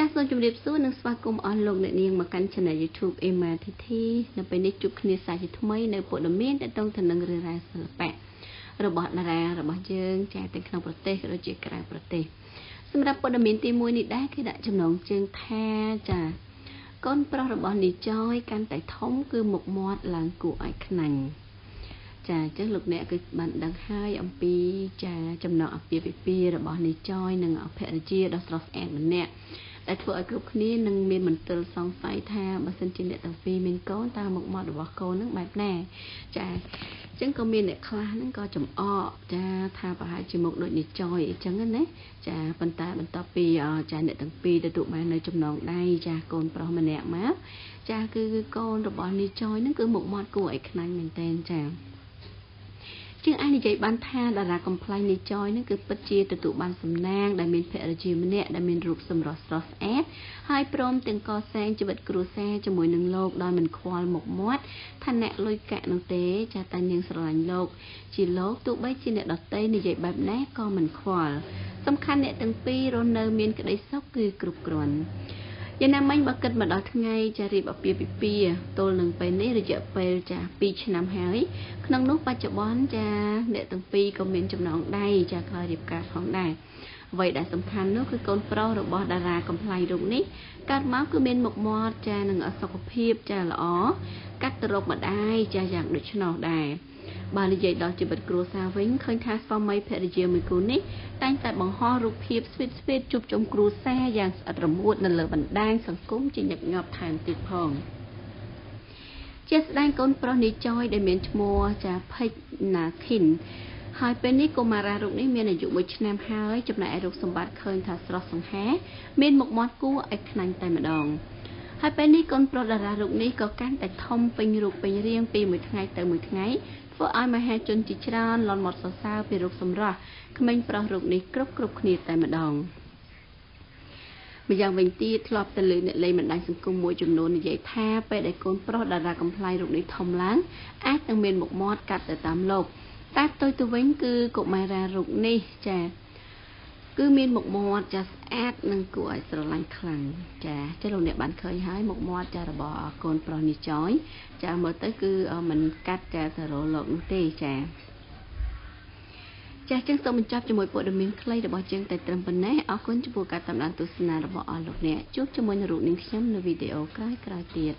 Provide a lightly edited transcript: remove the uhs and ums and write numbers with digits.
Các số chụp đẹp số nâng xoa cùng ở lục để niềng mà canh trên này YouTube Ema Thy Thy là bên đây chụp kia xài thì thôi mấy nơi bộ đầm mến đã tông thành nâng rửa ra sờ bẹ robot là ra robot chương chạy từ khung bờ tây rồi chạy cả bờ tây. Xem ra bộ đầm mến tìm môi này đã khi đã trong nòng chương tha trả con pro robot này chơi can tại thống cứ một mọt là của ai khăn trả chất lục nè cứ bạn đằng hai ông pi trả trong nọ pi pi robot này chơi nâng ở phe chia đó sờ em nè đã thua ở group này nâng miền mình từ song sai tha mà xin trên địa tàu phi miền có ta một mọt đồ cô nước bạc nè cha chẳng có miền để khoa nâng co chấm o cha tha và hai chỉ một đội để chơi chẳng anh đấy cha phần ta phần to phi cha địa tàu phi để tụ mày nơi trong nòng đây cha con pro mình nè má cha cứ con đồ bọn đi chơi nâng cứ một mọt của ấy cái này mình tên cha chứ ai như vậy ban tha đã là complain này chơi nó cứ bất chia từ tụ ban sầm nang đại miền phệ là gì mà nè đại miền rụt sầm rọt rọt ép hai prom từng co sang cho bật cua xe cho mỗi nương lộc đòi mình khoal một mốt thanh nẹt lôi cạn nông tế cha ta nhưng sờ lành lộc chỉ lộc tụ bấy chi nẹt đọt tây như vậy bẹp nét con mình khoal sâm khăn nẹt từng pi rồi nơ miền cái đấy sốc cứ cục cồn giờ năm anh bắt cật mà đọt ngay cha rì bập bìa bìa tôi nương pê nấy rồi chợ pê cha pi cho năm hái năng nút ba chợ bón cha để từng pi comment trong nòng đây cha coi điệp cả phòng này vậy đã sầm khăn nước cứ con pro rồi bỏ đà ra cầm play đúng nít cắt máu cứ bên một mò cha nâng ở sọc hiệp cha lỏ cắt từ rộng mà đai cha dạng được cho nòng đài bà như vậy đó chỉ bật cua sao vĩnh khơi tha phong mấy phe để mình cún nít tay tại bằng ho rụp hiệp sweet sweet chụp trong cua xe dạng ở rầm muộn nên lờ bẩn đang sầm cúng chỉ nhập ngập thành tuyệt phòng chết đang con pro này chơi để miền mua trà phay nà khìn hai bên này cô mà ra rụng này miền này dụng với nam hai chụp lại rụng sầm bát khơi thà sọt sầm hé miền một món cua ai khăn tay mà đòn hai bên này con pro đã ra rụng này có cán tại thông pin rụng pin riêng pin 10 ngày tới 10 ngày với ai mà hai chân chỉ tròn lon một sờ sao pin rụng sầm ra khi mình pro rụng này cướp cướp khìa tay mà đòn bây giờ mình ti lọp từ lưỡi này lên mình đang sưng cung mũi chùm nôn như vậy tha về để con pro đã ra cầm play rụng đi thông láng ác tăng miền một mót cắt để tám lộc tát tôi tư vấn cứ cột mai ra rụng đi chà cứ miền một mót chà ác năng của sờ lanh khẳng chà chắc luôn để bạn khơi hái một mót chà là bỏ con pro đi chói chà mới tới cứ mình cắt chà sờ rộ lộn tê chà chà chân sâu mình chắp cho mỗi bộ đồ miếng clay để bỏ chân tại trầm bình nét ở cuốn cho bộ cả tạm đàn tu sinh là bỏ ở lục nè chúc cho mỗi nhà rụng những video cái tiệt